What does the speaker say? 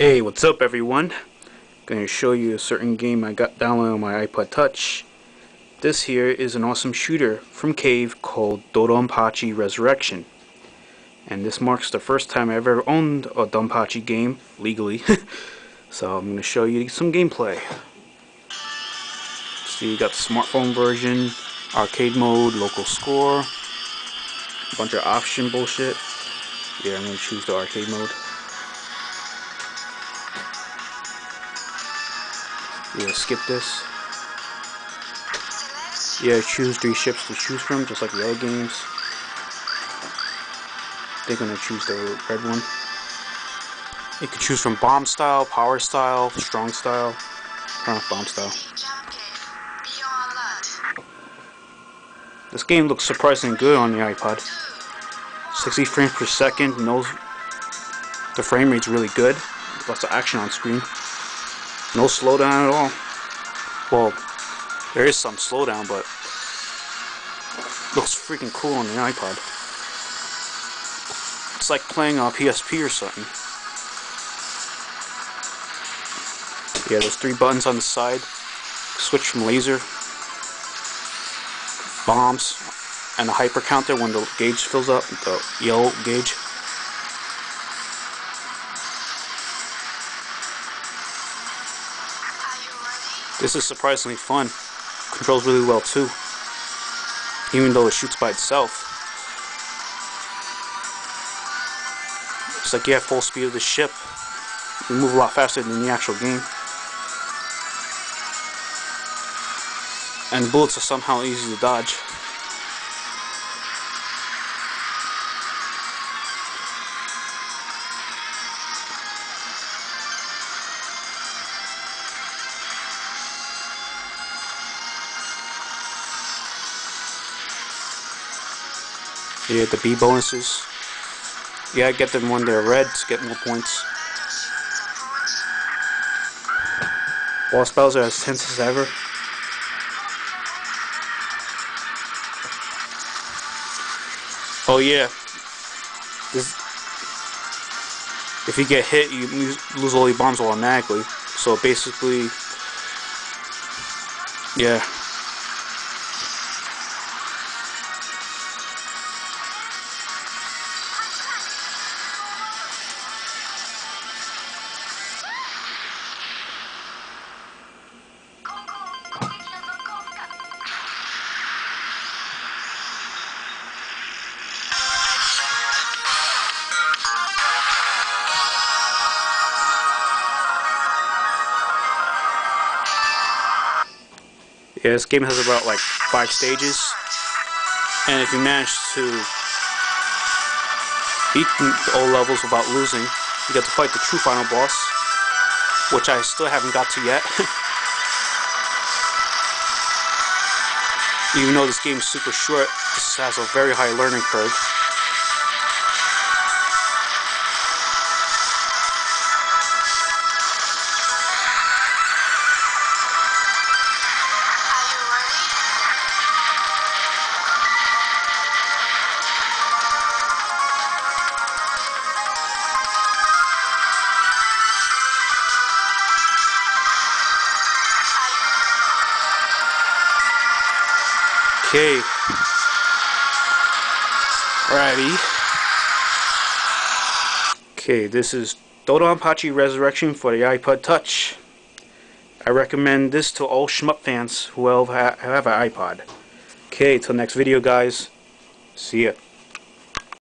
Hey, what's up everyone? Going to show you a certain game I got downloaded on my iPod Touch. This here is an awesome shooter from Cave called Dodonpachi Resurrection. And this marks the first time I've ever owned a Dodonpachi game, legally. So I'm going to show you some gameplay. So you got the smartphone version, arcade mode, local score, a bunch of option bullshit. Yeah, I'm going to choose the arcade mode. Yeah, skip this. Yeah, choose 3 ships to choose from, just like the other games. They're gonna choose the red one. You can choose from bomb style, power style, strong style. Turn off bomb style. This game looks surprisingly good on the iPod. 60 frames per second. No, the frame rate's really good. Lots of action on screen. No slowdown at all. Well, there is some slowdown, but looks freaking cool on the iPod. It's like playing a PSP or something. Yeah, those 3 buttons on the side. Switch from laser, bombs, and the hyper counter when the gauge fills up, the yellow gauge. This is surprisingly fun. Controls really well too, even though it shoots by itself. It's like you have full speed of the ship. You move a lot faster than the actual game. And the bullets are somehow easy to dodge. Yeah, the B bonuses. Yeah, I get them when they're red to get more points. Wall spells are as tense as ever. Oh yeah. If you get hit, you lose all your bombs automatically. So basically, yeah. Yeah, this game has about like 5 stages, and if you manage to beat all levels without losing, you get to fight the true final boss, which I still haven't got to yet. Even though this game is super short, this has a very high learning curve. Okay. Alrighty. Okay, this is Dodonpachi Resurrection for the iPod Touch. I recommend this to all shmup fans who have an iPod. Okay, till next video, guys. See ya.